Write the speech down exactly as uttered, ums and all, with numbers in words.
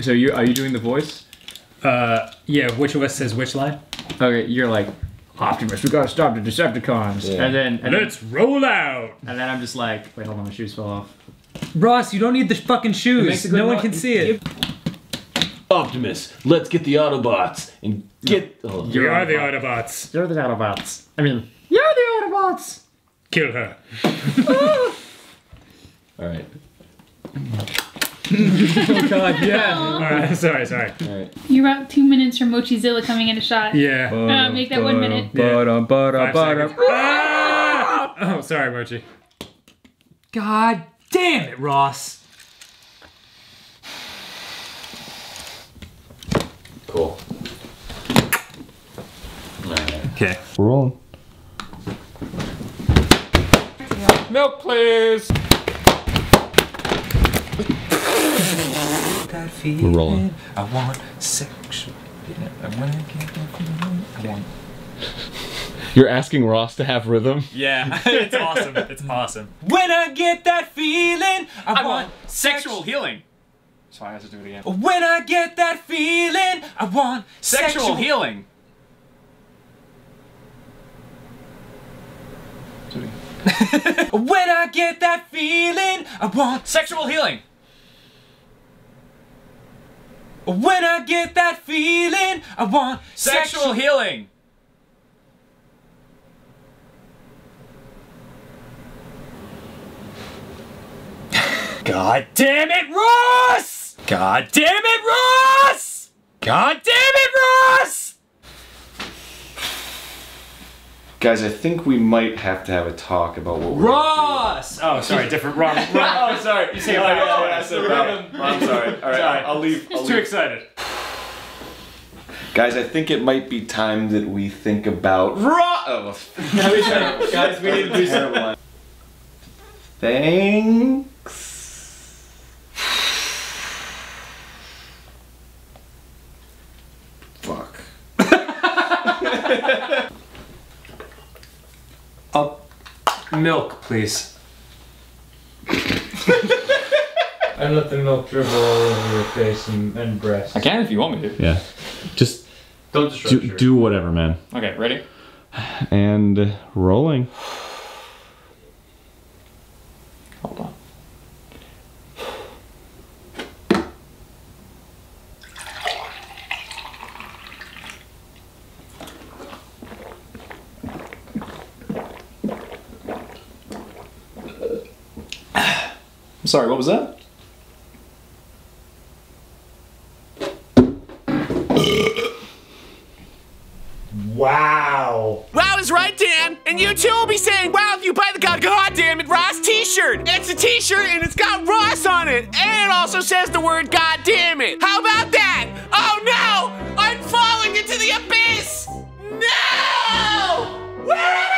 So you are you doing the voice? Uh, yeah. Which of us says which line? Okay, you're like, Optimus, we gotta stop the Decepticons, yeah. and then and let's then, roll out. And then I'm just like, wait, hold on, my shoes fell off. Ross, you don't need the fucking shoes. No one can see it. Optimus, let's get the Autobots and get. Oh, you are the Autobots. You're the Autobots. I mean, you're the Autobots. Kill her. Oh. All right. Oh god, yeah. All right, sorry, sorry. All right. You're about two minutes from Mochizilla coming in a shot. Yeah. Uh, make that one minute. Yeah. Five seconds. Ah! Oh, sorry, Mochi. God damn it, Ross. Cool. Okay. We're rolling. Milk, please. We're rolling. I want sexual. I want to get I want. You're asking Ross to have rhythm? Yeah, it's awesome. It's awesome. When I get that feeling, I, I want, want sexual sex healing. So I have to do it again. When I get that feeling, I want sexual, sexual healing. When I get that feeling, I want sexual healing. When I get that feeling, I want sexual healing. God damn it, Ross! God damn it, Ross! God damn it, Ross! Guys, I think we might have to have a talk about what we're Ross! Doing. Oh, sorry, different, wrong, wrong. Oh, sorry. You see, oh, yeah, yeah, yeah, yeah. I'm sorry. All right, sorry. I'll leave. He's I'll too leave. excited. Guys, I think it might be time that we think about Ross! Oh, that was terrible. Guys, we need to do something. Thanks. Fuck. Uh, milk, please. And let the milk dribble all over your face and, and breast. I can if you want me to. Yeah. Just don't do, do whatever, man. Okay, ready? And rolling. Hold on. Sorry, what was that? Wow. Wow is right, Dan. And you too will be saying, wow, if you buy the God, God damn it, Ross t-shirt. It's a t-shirt and it's got Ross on it. And it also says the word God damn it. How about that? Oh no, I'm falling into the abyss. No! Woo!